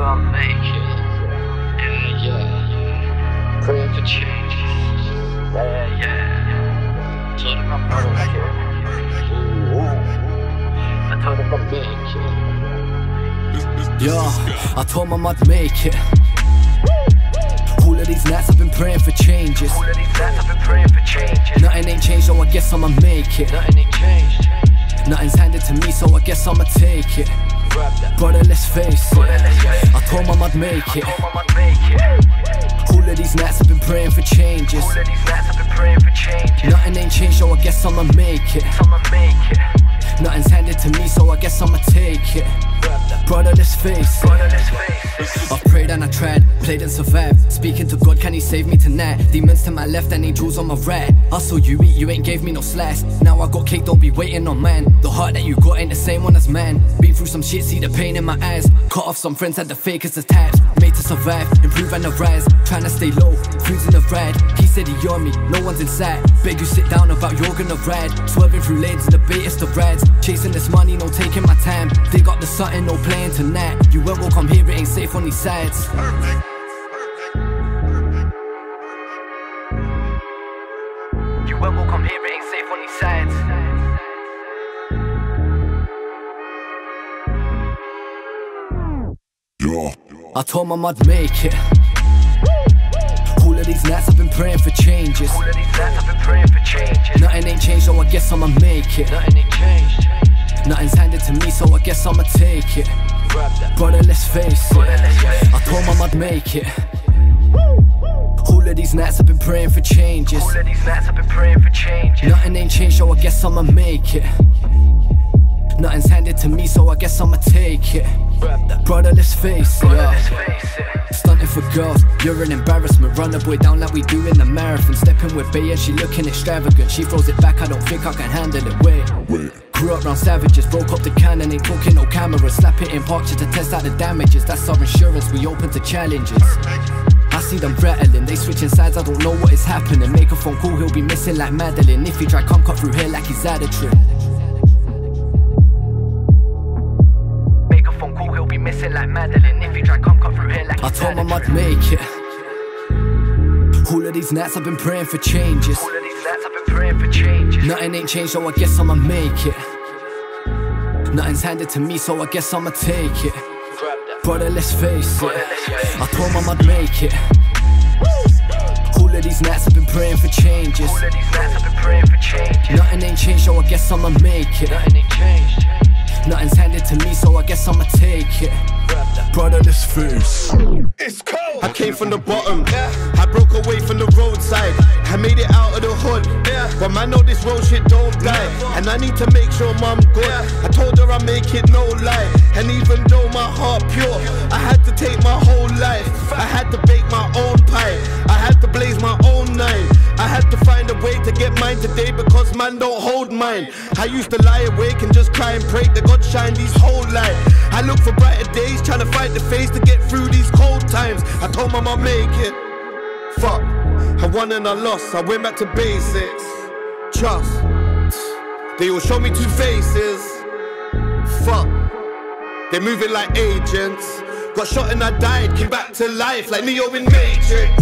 gonna make it. Yeah, yeah. Pray for change. Yeah, yeah. Told him I'm gonna make it. I told him I'd make it. Yeah, I told him I'd make it. All of these nights I've been praying for changes. All of these nights I've been praying for changes. Nothing ain't changed, so I guess I'ma make it. Nothing ain't changed. Nothing's handed to me, so I guess I'ma take it. Brother, let's face it. I told Mum I'd make it. All of these nights I've been praying for changes. Nothing ain't changed, so I guess I'ma make it. Nothing's handed to me, so I guess I'ma take it. Brother, let's face it. I've prayed and I tried, played and survived. Speaking to God, can he save me tonight? Demons to my left and angels on my right. I saw you eat, you ain't gave me no slice. Now I got cake, don't be waiting on man. The heart that you got ain't the same one as mine. Been through some shit, see the pain in my eyes. Cut off some friends, had the fakers as types. Made to survive, improve and arise. Trying to stay low, cruising the ride. He said he on me, no one's inside. Beg you sit down about you're gonna ride. Swerving through lanes, the baitest of rides. Chasing this money, no taking my time. Dig up the something, no playing tonight. You won't welcome here, it ain't safe on these sides. Perfect. You won't welcome here, it ain't safe on these sides. I told Mum I'd make it. All of these nights I've been praying for changes. Nothing ain't changed, so I guess I'ma make it. Nothing's handed to me, so I guess I'ma take it. Brother, let's face it. I told Mum I'd make it. All of these nights I've been praying for changes. Nothing ain't changed, so I guess I'ma make it. Nothing's handed to me, so I guess I'ma take it. Brother, let's face it. Stunting for girls, you're an embarrassment. Run a boy down like we do in the marathon. Stepping with Bay and she looking extravagant. She throws it back, I don't think I can handle it. Wait. Grew up round savages, broke up the cannon, ain't talking no cameras. Slap it in parks to test out the damages. That's our insurance, we open to challenges. I see them rattling, they switching sides, I don't know what is happening. Make a phone call, he'll be missing like Madeline. If he try, come cut through here like he's had a trip. Like Madeline, if you try, come through here like I told Mum I'd make it. All of these nights I've been praying for changes. Nothing ain't changed, so I guess I'ma make it. Nothing's handed to me, so I guess I'ma take it. Brother, let's face it. I told Mum I'd make it. All of these nights I've been praying for changes. Nothing ain't changed, so I guess I'ma make it. Nothing's handed to me, so I guess I'ma take it. Brother, this face. It's cold. I came from the bottom. Yeah. I broke away from the roadside. I made it out of the hood. Yeah. But man, know this road shit don't die. And I need to make sure Mum good. Yeah. I told her I make it, no lie. And even though my heart pure, I had to take my whole life. I had to bake my own pie. I had to blaze my own nine. I had to find a way to get mine today because man don't hold mine. I used to lie awake and just cry and pray that God shine these whole life. I look for brighter days, trying to fight the face to get through these cold times. I told Mum I'll make it. Fuck, I won and I lost, I went back to basics. Trust, they all show me two faces. Fuck, they moving like agents. Got shot and I died, came back to life like Neo in Matrix.